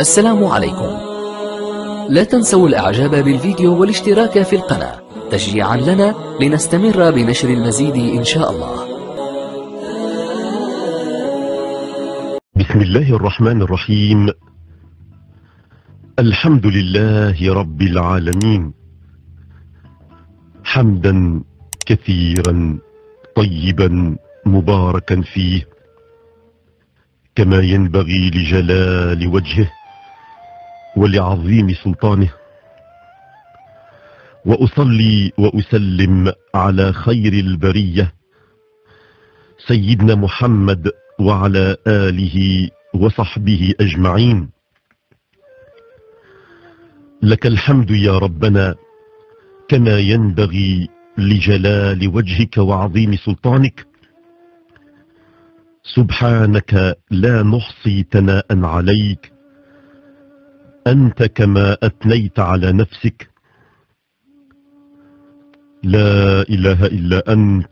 السلام عليكم. لا تنسوا الإعجاب بالفيديو والاشتراك في القناة تشجيعا لنا لنستمر بنشر المزيد إن شاء الله. بسم الله الرحمن الرحيم. الحمد لله رب العالمين، حمدا كثيرا طيبا مباركا فيه كما ينبغي لجلال وجهه ولعظيم سلطانه، وأصلي وأسلم على خير البرية سيدنا محمد وعلى آله وصحبه أجمعين. لك الحمد يا ربنا كما ينبغي لجلال وجهك وعظيم سلطانك، سبحانك لا نحصي ثناء عليك أنت كما أثنيت على نفسك. لا إله إلا أنت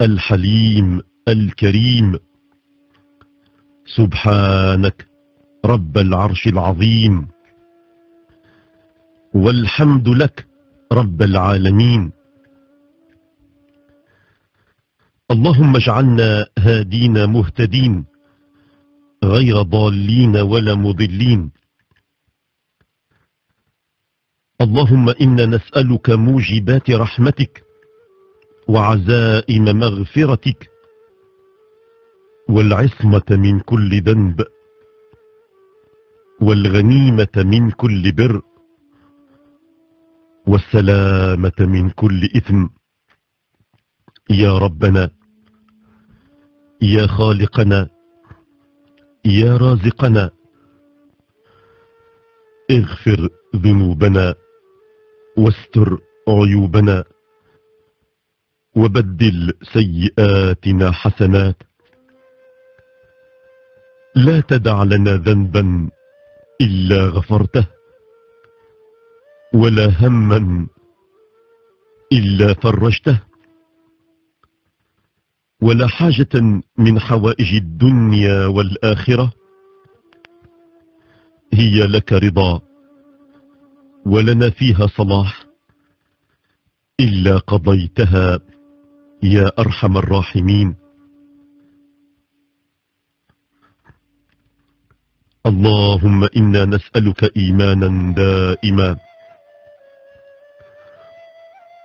الحليم الكريم، سبحانك رب العرش العظيم، والحمد لك رب العالمين. اللهم اجعلنا هادين مهتدين غير ضالين ولا مضلين. اللهم إنا نسألك موجبات رحمتك وعزائم مغفرتك والعصمة من كل ذنب والغنيمة من كل بر والسلامة من كل إثم. يا ربنا يا خالقنا يا رازقنا، اغفر ذنوبنا واستر عيوبنا وبدل سيئاتنا حسنات، لا تدع لنا ذنبا إلا غفرته ولا هما إلا فرجته ولا حاجة من حوائج الدنيا والآخرة هي لك رضا ولنا فيها صلاح إلا قضيتها يا أرحم الراحمين. اللهم إنا نسألك إيمانا دائما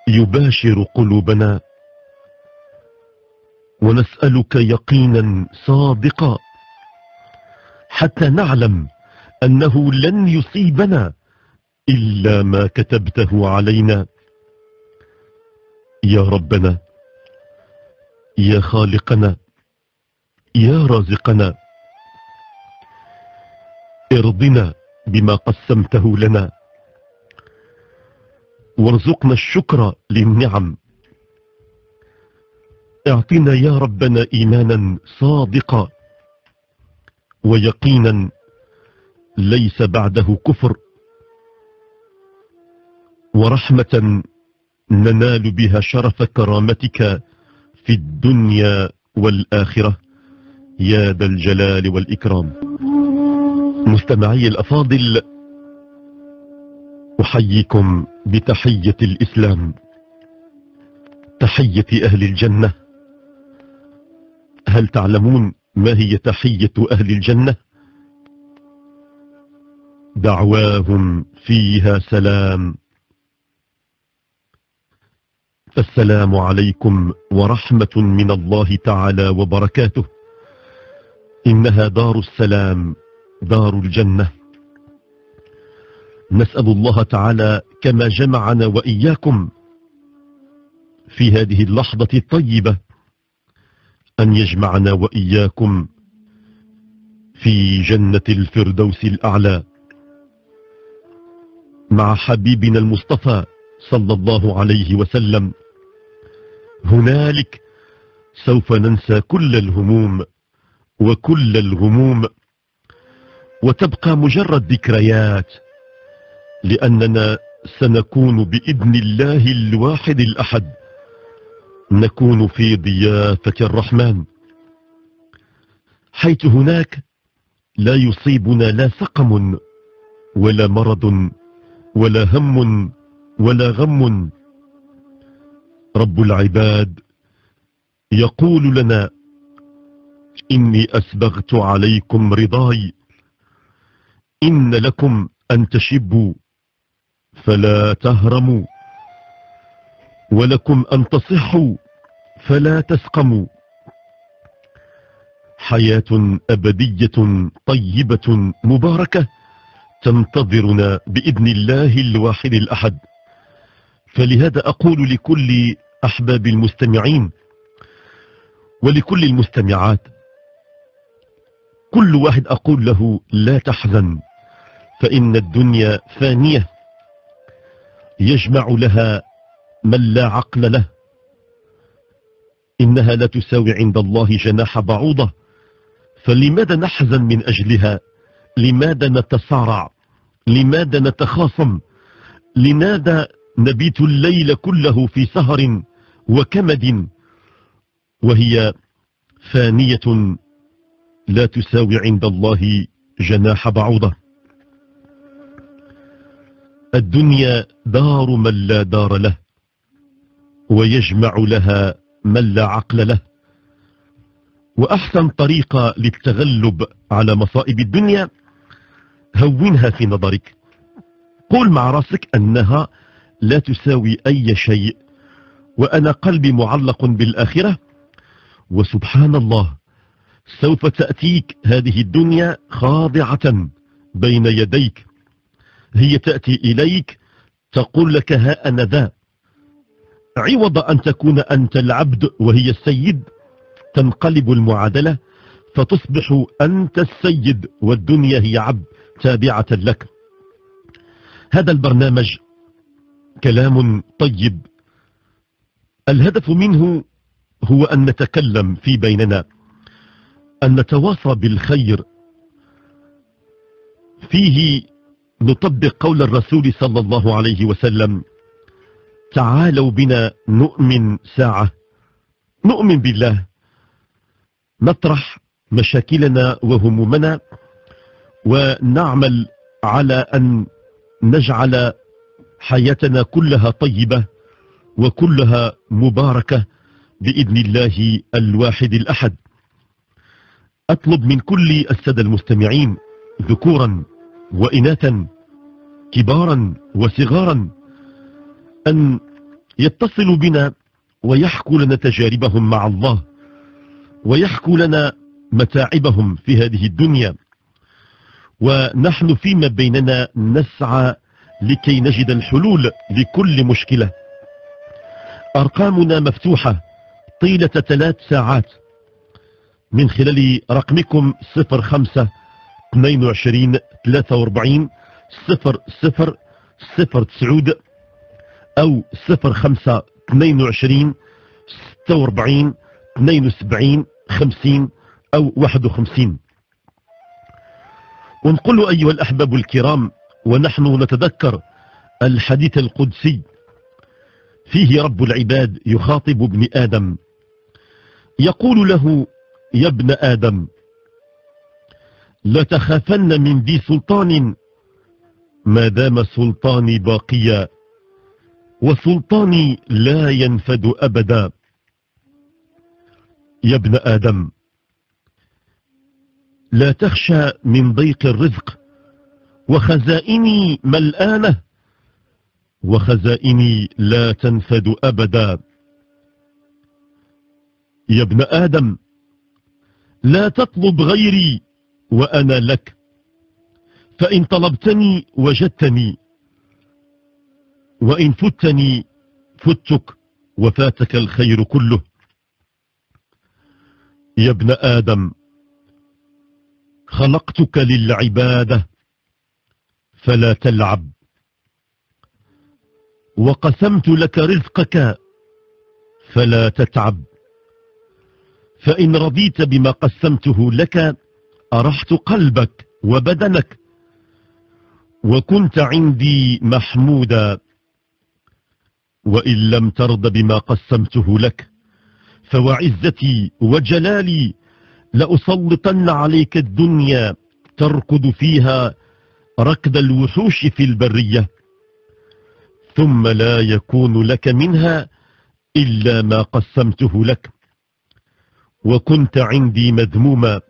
يباشر قلوبنا، ونسألك يقينا صادقا حتى نعلم أنه لن يصيبنا إلا ما كتبته علينا. يا ربنا يا خالقنا يا رازقنا، ارضنا بما قسمته لنا وارزقنا الشكر للنعم. اعطنا يا ربنا إيمانا صادقا ويقينا ليس بعده كفر، ورحمة ننال بها شرف كرامتك في الدنيا والآخرة يا ذا الجلال والإكرام. مستمعي الأفاضل، أحييكم بتحية الإسلام، تحية أهل الجنة. هل تعلمون ما هي تحية أهل الجنة؟ دعواهم فيها سلام، السلام عليكم ورحمة من الله تعالى وبركاته. إنها دار السلام دار الجنة. نسأل الله تعالى كما جمعنا وإياكم في هذه اللحظة الطيبة أن يجمعنا وإياكم في جنة الفردوس الأعلى مع حبيبنا المصطفى صلى الله عليه وسلم. هنالك سوف ننسى كل الهموم وكل الغموم، وتبقى مجرد ذكريات، لأننا سنكون بإذن الله الواحد الأحد، نكون في ضيافة الرحمن، حيث هناك لا يصيبنا لا سقم ولا مرض ولا هم ولا غم. رب العباد يقول لنا: إني أسبغت عليكم رضاي، إن لكم أن تشبوا فلا تهرموا، ولكم أن تصحوا فلا تسقموا. حياة أبدية طيبة مباركة تنتظرنا بإذن الله الواحد الأحد. فلهذا أقول لكل أحباب المستمعين ولكل المستمعات، كل واحد أقول له: لا تحزن، فإن الدنيا فانية يجمع لها من لا عقل له. إنها لا تساوي عند الله جناح بعوضة، فلماذا نحزن من أجلها؟ لماذا نتصارع؟ لماذا نتخاصم؟ لماذا نبيت الليل كله في سهر وكمد وهي فانية لا تساوي عند الله جناح بعوضة؟ الدنيا دار من لا دار له، ويجمع لها من لا عقل له. وأحسن طريقة للتغلب على مصائب الدنيا، هونها في نظرك، قول مع راسك أنها لا تساوي أي شيء، وأنا قلبي معلق بالآخرة، وسبحان الله سوف تأتيك هذه الدنيا خاضعة بين يديك، هي تأتي إليك تقول لك: ها أنا ذا. عوض أن تكون أنت العبد وهي السيد، تنقلب المعادلة فتصبح أنت السيد والدنيا هي عبد تابعة لك. هذا البرنامج كلام طيب، الهدف منه هو أن نتكلم في بيننا، أن نتواصى بالخير. فيه نطبق قول الرسول صلى الله عليه وسلم: تعالوا بنا نؤمن ساعة، نؤمن بالله، نطرح مشاكلنا وهمومنا، ونعمل على أن نجعل حياتنا كلها طيبة وكلها مباركة بإذن الله الواحد الأحد. أطلب من كل السادة المستمعين، ذكورا وإناثا، كبارا وصغارا، أن يتصلوا بنا ويحكوا لنا تجاربهم مع الله، ويحكوا لنا متاعبهم في هذه الدنيا، ونحن فيما بيننا نسعى لكي نجد الحلول لكل مشكلة. أرقامنا مفتوحة طيلة 3 ساعات من خلال رقمكم 05 22 43 00 0 تسعود أو 05 22 46 72 52 50 أو 51. ونقول أيها الأحباب الكرام، ونحن نتذكر الحديث القدسي، فيه رب العباد يخاطب ابن آدم يقول له: يا ابن آدم، لا تخافن من ذي سلطان ما دام سلطاني باقيا، وسلطاني لا ينفد أبدا. يا ابن آدم، لا تخشى من ضيق الرزق، وخزائني ملآنة، وخزائني لا تنفد أبدا. يا ابن آدم، لا تطلب غيري وأنا لك، فإن طلبتني وجدتني، وإن فتني فتك، وفاتك الخير كله. يا ابن آدم، خلقتك للعبادة فلا تلعب، وقسمت لك رزقك فلا تتعب، فإن رضيت بما قسمته لك أرحت قلبك وبدنك، وكنت عندي محمودا. وإن لم ترض بما قسمته لك، فوعزتي وجلالي لأسلطن عليك الدنيا تركض فيها ركض الوحوش في البرية، ثم لا يكون لك منها إلا ما قسمته لك، وكنت عندي مذموما.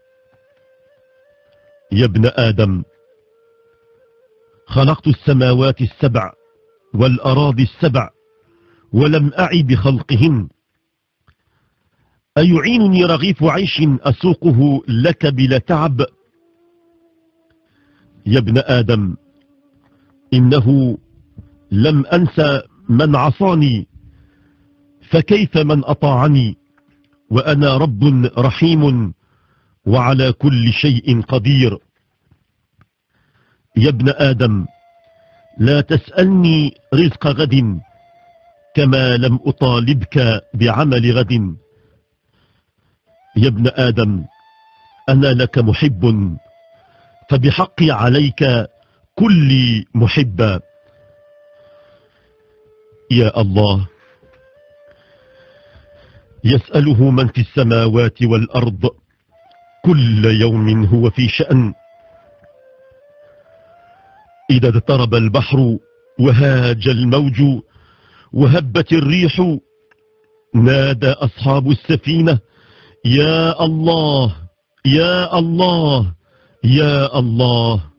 يا ابن آدم، خلقت السماوات السبع والأراضي السبع ولم أعي بخلقهن، أيعينني رغيف عيش أسوقه لك بلا تعب؟ يا ابن آدم، إنه لم أنسى من عصاني، فكيف من أطاعني وأنا رب رحيم وعلى كل شيء قدير. يا ابن آدم، لا تسألني رزق غد كما لم أطالبك بعمل غد. يا ابن آدم، أنا لك محب، فبحقي عليك كلي محبا. يا الله، يسأله من في السماوات والأرض، كل يوم هو في شأن. إذا اضطرب البحر وهاج الموج وهبت الريح، نادى أصحاب السفينة: يا الله يا الله يا الله.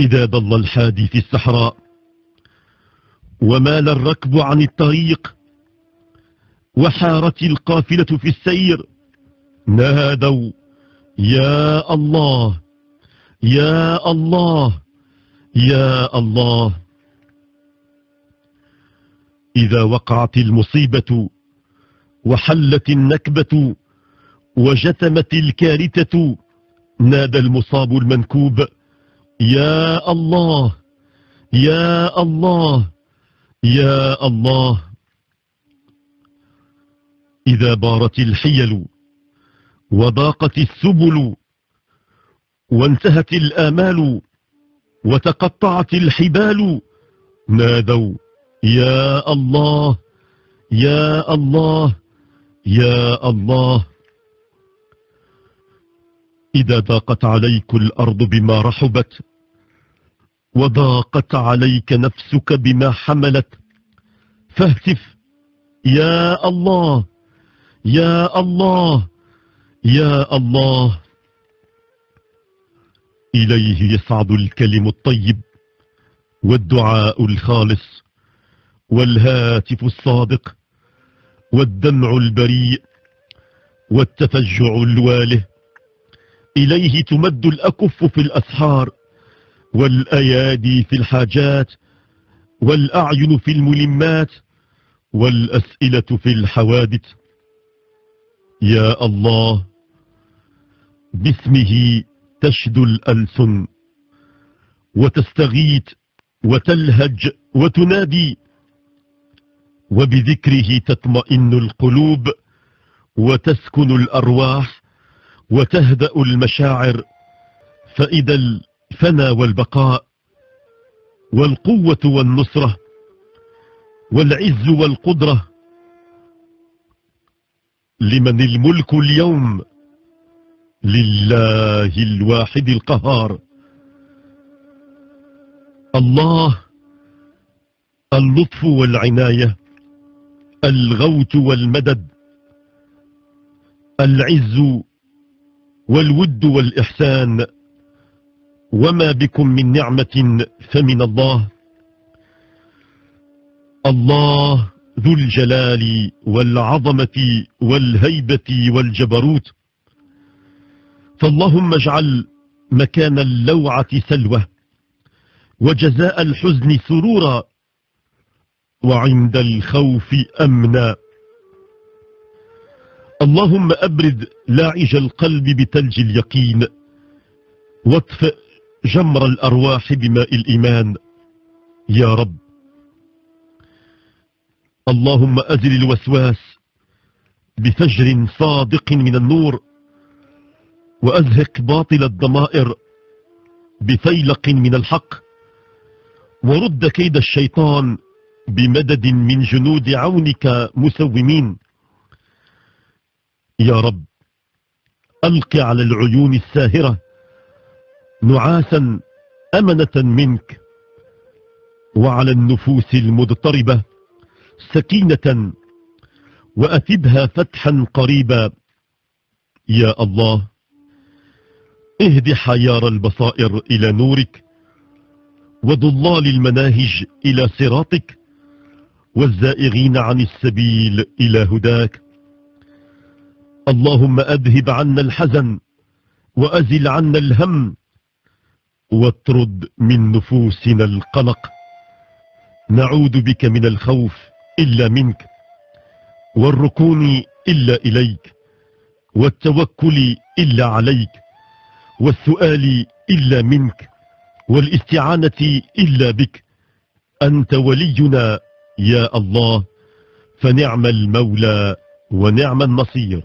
إذا ضل الحادي في الصحراء ومال الركب عن الطريق وحارت القافلة في السير، نادوا: يا الله يا الله يا الله. إذا وقعت المصيبة وحلت النكبة وجتمت الكارثة، نادى المصاب المنكوب: يا الله يا الله يا الله. إذا بارت الحيل وضاقت السبل وانتهت الآمال وتقطعت الحبال، نادوا: يا الله يا الله يا الله. إذا ضاقت عليك الأرض بما رحبت وضاقت عليك نفسك بما حملت، فاهتف: يا الله يا الله يا الله. إليه يصعد الكلم الطيب والدعاء الخالص والهاتف الصادق والدمع البريء والتفجع الواله، إليه تمد الأكف في الأسحار والأيادي في الحاجات والأعين في الملمات والأسئلة في الحوادث. يا الله، باسمه تشدو الألسن وتستغيث وتلهج وتنادي، وبذكره تطمئن القلوب وتسكن الأرواح وتهدأ المشاعر، فإذا الفنا والبقاء والقوة والنصرة والعز والقدرة لمن الملك اليوم، لله الواحد القهار. الله اللطف والعناية، الغوث والمدد، العز والود والإحسان، وما بكم من نعمة فمن الله. الله ذو الجلال والعظمة والهيبة والجبروت، فاللهم اجعل مكان اللوعة سلوة وجزاء الحزن سرورا وعند الخوف أمنا. اللهم أبرد لاعج القلب بثلج اليقين، واطفئ جمر الأرواح بماء الإيمان يا رب. اللهم أزل الوسواس بفجر صادق من النور، وأزهق باطل الضمائر بفيلق من الحق، ورد كيد الشيطان بمدد من جنود عونك مسومين يا رب. ألق على العيون الساهرة نعاسا أمنة منك، وعلى النفوس المضطربة سكينة، وأثبها فتحا قريبا يا الله. اهد حيار البصائر إلى نورك، وضلال المناهج إلى صراطك، والزائغين عن السبيل إلى هداك. اللهم أذهب عنا الحزن، وأزل عنا الهم، واطرد من نفوسنا القلق. نعوذ بك من الخوف إلا منك، والركون إلا إليك، والتوكل إلا عليك، والسؤال إلا منك، والاستعانة إلا بك. أنت ولينا يا الله، فنعم المولى ونعم النصير.